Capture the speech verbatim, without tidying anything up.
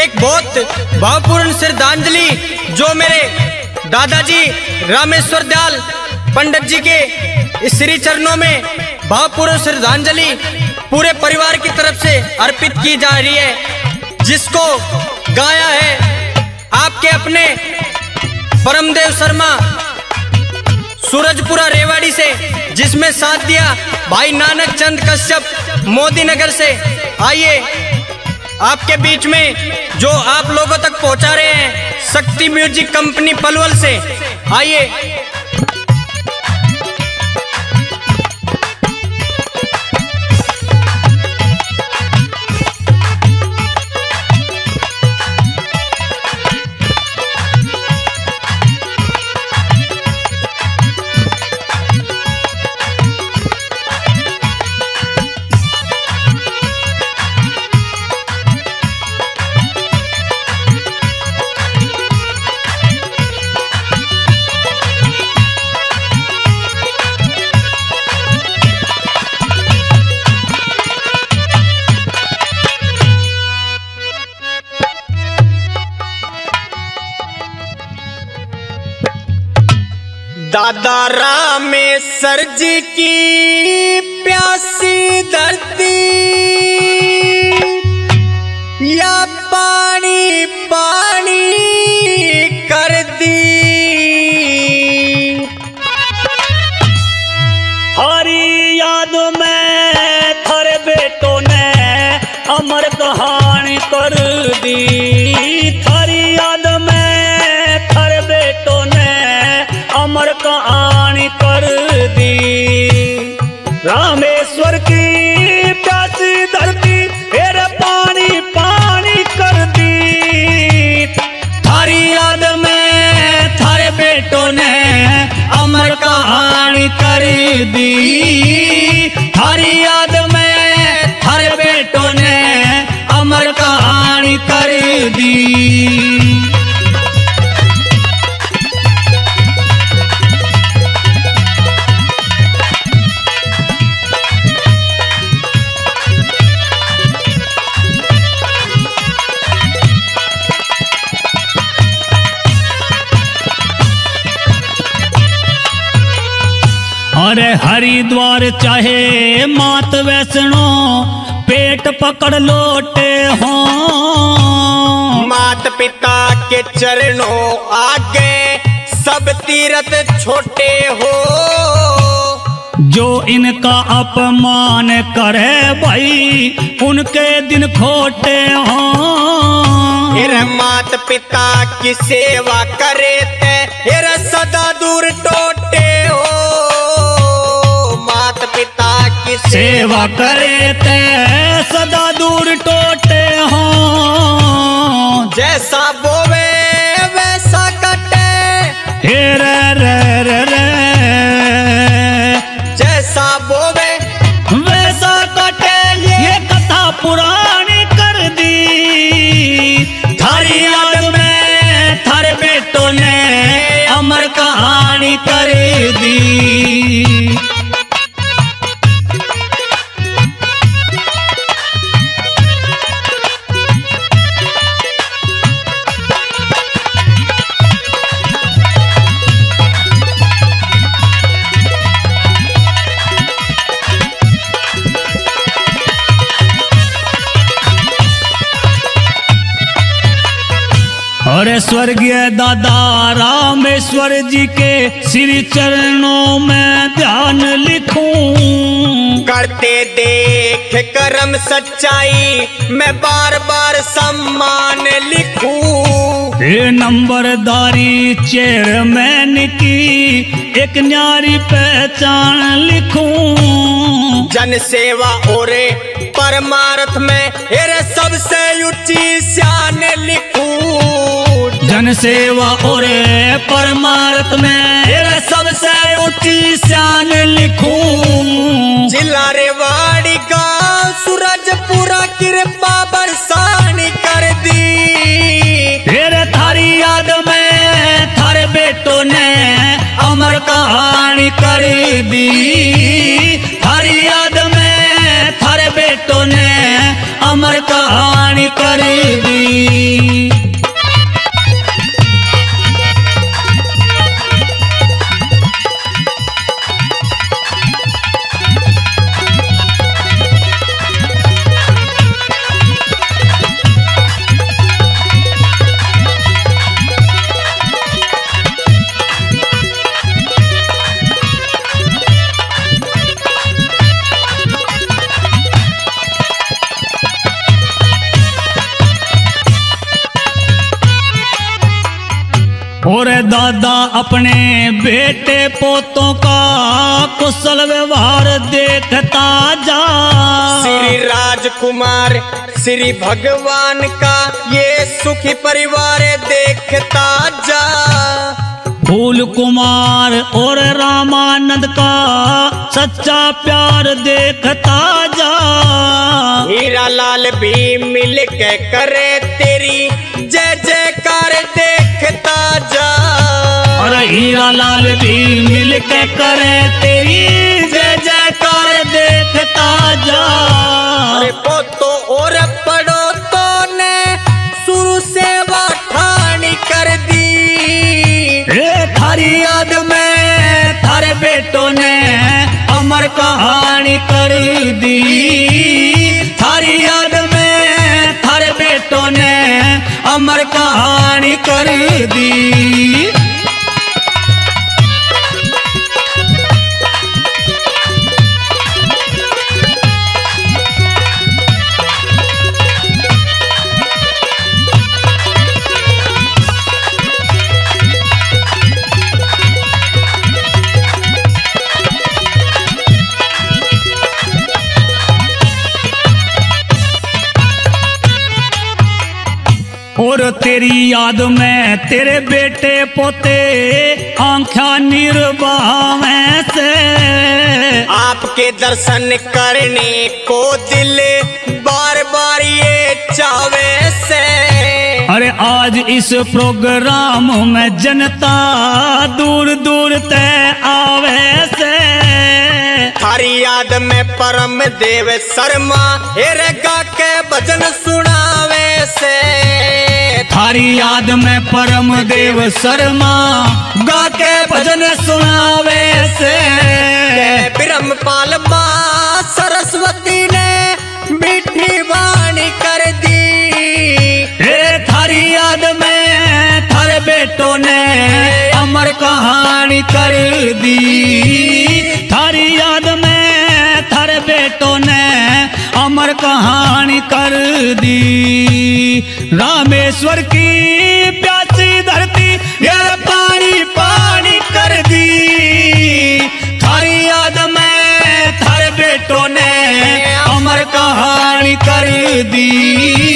एक बहुत भावपूर्ण श्रद्धांजलि जो मेरे दादाजी रामेश्वर दयाल पंडित जी के श्री चरणों में भावपूर्ण श्रद्धांजलि पूरे परिवार की तरफ से अर्पित की जा रही है, जिसको गाया है आपके अपने परमदेव शर्मा सूरजपुरा रेवाड़ी से, जिसमें साथ दिया भाई नानक चंद कश्यप मोदीनगर से। आइए आपके बीच में जो आप लोगों तक पहुंचा रहे हैं शक्ति म्यूजिक कंपनी पलवल से। आइए दादा रामेश्वर जी की प्यासी धरती या पानी पानी कर दी, हरी याद में थारे बेटों ने अमर कहानी कर दी, थारी याद में थारे बेटों ने अमर कहानी कर दी। रामेश्वर की प्यासी धरती फिर पानी पानी कर दी, थारी याद में थारे बेटों ने अमर कहानी कर दी, थारी याद में थारे बेटों ने अमर कहानी कर दी। अरे हरिद्वार चाहे मात वैष्णो पेट पकड़ लोटे हो, मात पिता के चरणों आगे सब तीर्थ छोटे हो, जो इनका अपमान करे भाई उनके दिन खोटे हो। इरे मात पिता की सेवा करे ते इरे सदा दूर टोटे हो, पिता की सेवा करे ते सदा दूर टोटे हो, जैसा बोवे वैसा कटे हे रे रे रे रे, जैसा बोवे वैसा कटे ये कथा पुरानी कर दी, थारी याद में थारे बेटों ने अमर कहानी कर दी। अरे स्वर्गीय दादा रामेश्वर जी के श्री चरणों में ध्यान लिखूं, करते देख कर्म सच्चाई मैं बार बार सम्मान लिखूं, ये नंबरदारी चेयरमैन की एक न्यारी पहचान लिखूं, जन सेवा और परमार्थ में ये सबसे ऊंची शान लिखूं, जन सेवा और परमार्थ में ये सबसे ऊंची शान लिखूं, जिला रेवाड़ी का सूरजपुरा कृपा बरसानी कर दी, ये थारी याद में थारे बेटों ने अमर कहानी कर दी, थारी याद में थारे बेटों ने अमर कहानी करेगी। और दादा अपने बेटे पोतों का कुशल व्यवहार देखता जा। श्री राजकुमार श्री भगवान का ये सुखी परिवार देखता जा। फूल कुमार और रामानंद का सच्चा प्यार देखता जा। हीरा लाल भी मिल के करे तेरी जय जयकार देखता जा। और हीरा लाल भी मिल के करे तेरी जय जयकार देखता जा। अरे पोतो और पड़ोतो ने शुरू से वाठानी कर दी। रे थारी याद में थारे बेटों ने अमर कहानी कर दी। थारी याद में थारे बेटों ने अमर कहानी कर दी। और तेरी याद में तेरे बेटे पोते आंखा निर्वाह से। आपके दर्शन करने को दिल बार बार ये चावे से। अरे आज इस प्रोग्राम में जनता दूर दूर ते आवे से। थारी याद में परमदेव शर्मा हेरेगा के भजन सुनावे से। थारी याद में परमदेव शर्मा गा के भजन सुनावे से। ब्रह्मपाल माँ सरस्वती ने मीठी वाणी कर दी। हे थारी याद में थारे बेटों ने अमर कहानी कर दी। थारी याद में थारे बेटों ने अमर कहानी कर दी। रामेश्वर की प्यासी धरती ये पानी पानी कर दी। थारी याद में थारे बेटों ने अमर कहानी कर दी।